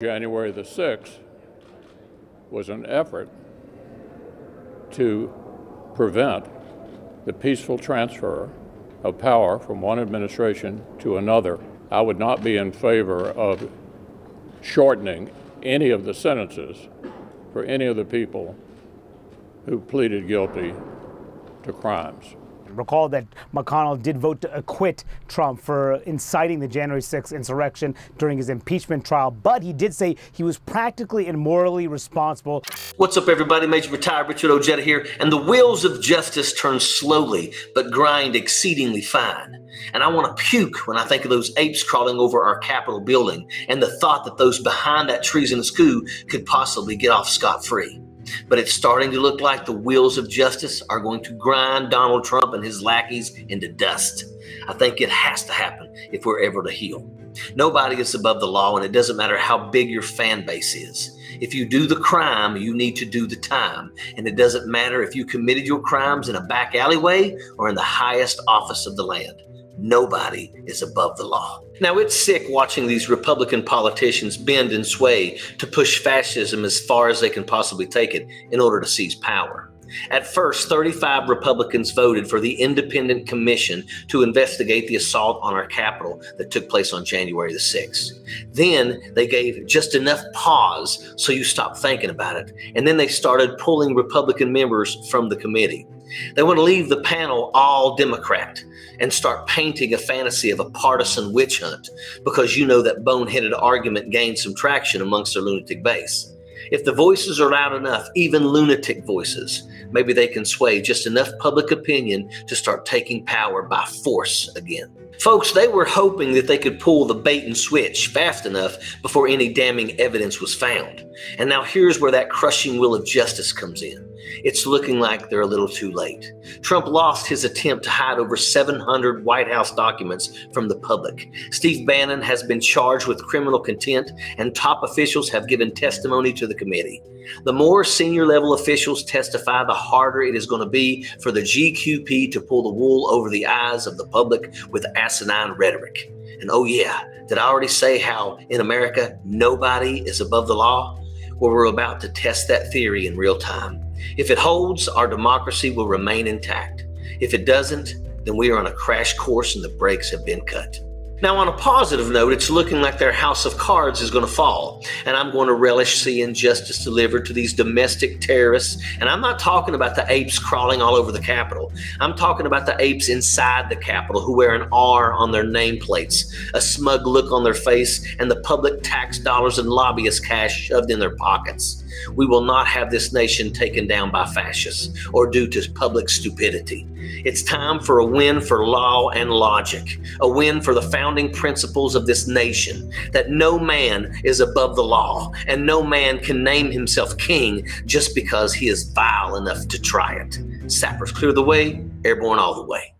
January the 6th was an effort to prevent the peaceful transfer of power from one administration to another. I would not be in favor of shortening any of the sentences for any of the people who pleaded guilty to crimes. Recall that McConnell did vote to acquit Trump for inciting the January 6th insurrection during his impeachment trial, but he did say he was practically and morally responsible. What's up, everybody? Major Retired Richard Ojeda here, and the wheels of justice turn slowly but grind exceedingly fine. And I want to puke when I think of those apes crawling over our Capitol building and the thought that those behind that treasonous coup could possibly get off scot-free. But it's starting to look like the wheels of justice are going to grind Donald Trump and his lackeys into dust. I think it has to happen if we're ever to heal. Nobody is above the law, and it doesn't matter how big your fan base is. If you do the crime, you need to do the time. And it doesn't matter if you committed your crimes in a back alleyway or in the highest office of the land. Nobody is above the law. Now, it's sick watching these Republican politicians bend and sway to push fascism as far as they can possibly take it in order to seize power. At first, 35 Republicans voted for the independent commission to investigate the assault on our Capitol that took place on January the 6th. Then they gave just enough pause so you stop thinking about it. And then they started pulling Republican members from the committee. They want to leave the panel all Democrat and start painting a fantasy of a partisan witch hunt because you know that boneheaded argument gained some traction amongst their lunatic base. If the voices are loud enough, even lunatic voices, maybe they can sway just enough public opinion to start taking power by force again. Folks, they were hoping that they could pull the bait and switch fast enough before any damning evidence was found. And now here's where that crushing will of justice comes in. It's looking like they're a little too late. Trump lost his attempt to hide over 700 White House documents from the public. Steve Bannon has been charged with criminal contempt, and top officials have given testimony to the committee. The more senior level officials testify, the harder it is going to be for the GQP to pull the wool over the eyes of the public with asinine rhetoric. And oh yeah, did I already say how in America nobody is above the law? Well, we're about to test that theory in real time. If it holds, our democracy will remain intact. If it doesn't, then we are on a crash course and the brakes have been cut. Now, on a positive note, it's looking like their house of cards is going to fall, and I'm going to relish seeing justice delivered to these domestic terrorists. And I'm not talking about the apes crawling all over the Capitol. I'm talking about the apes inside the Capitol who wear an R on their nameplates, a smug look on their face, and the public tax dollars and lobbyist cash shoved in their pockets. We will not have this nation taken down by fascists or due to public stupidity. It's time for a win for law and logic, a win for the founding principles of this nation, that no man is above the law and no man can name himself king just because he is vile enough to try it. Sappers clear the way, airborne all the way.